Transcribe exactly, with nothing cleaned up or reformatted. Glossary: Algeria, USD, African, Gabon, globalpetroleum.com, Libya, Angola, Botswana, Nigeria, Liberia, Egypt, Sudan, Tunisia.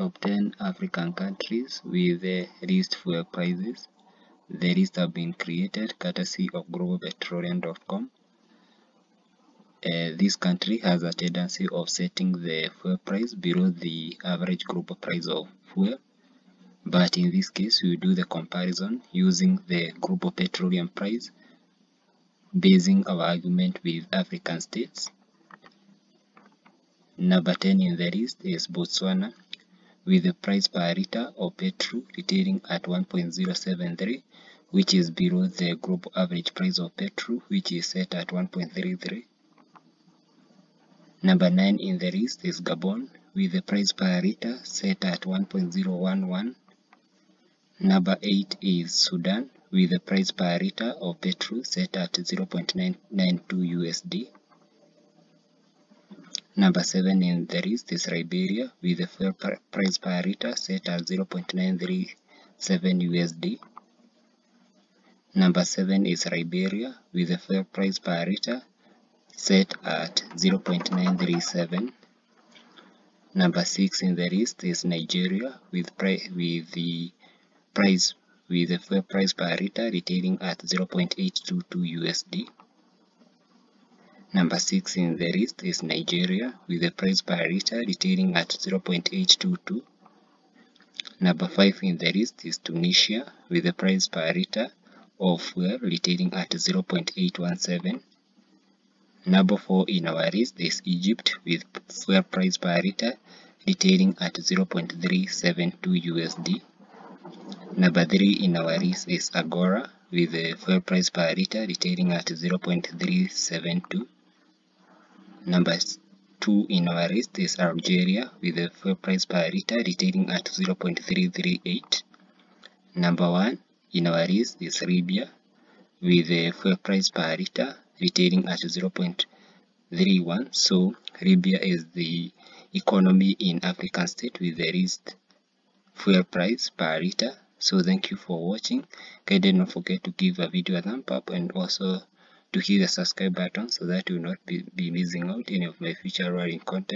top ten African countries with the least fuel prices. The list have been created courtesy of global petroleum dot com. Uh, this country has a tendency of setting the fuel price below the average global price of fuel, but in this case we do the comparison using the global petroleum price, basing our argument with African states. Number ten in the list is Botswana, with the price per litre of petrol retailing at one point zero seven three, which is below the global average price of petrol, which is set at one point three three. Number nine in the list is Gabon, with the price per litre set at one point zero one one. Number eight is Sudan, with the price per litre of petrol set at zero point nine nine two U S D. Number seven in the list is Liberia, with the fuel price per litre set at zero point nine three seven U S D. Number seven is Liberia, with the fuel price per litre set at zero point nine three seven. Number six in the list is Nigeria, with pri with the price with the fuel price per litre retailing at zero point eight two two U S D. Number six in the list is Nigeria, with the price per litre retailing at zero point eight two two. Number five in the list is Tunisia, with the price per litre of fuel retailing at zero point eight one seven. Number four in our list is Egypt, with fuel price per litre retailing at zero point three seven two U S D. Number three in our list is Angola, with the fuel price per litre retailing at zero point three seven two. Number two in our list is Algeria, with the fuel price per litre retailing at zero point three three eight. Number one in our list is Libya, with the fuel price per litre retailing at zero point three one. So Libya is the economy in African state with the least fuel price per litre. So thank you for watching. Guys, don't forget to give a video a thumb up and also to hit the subscribe button so that you will not be, be missing out any of my future rolling content.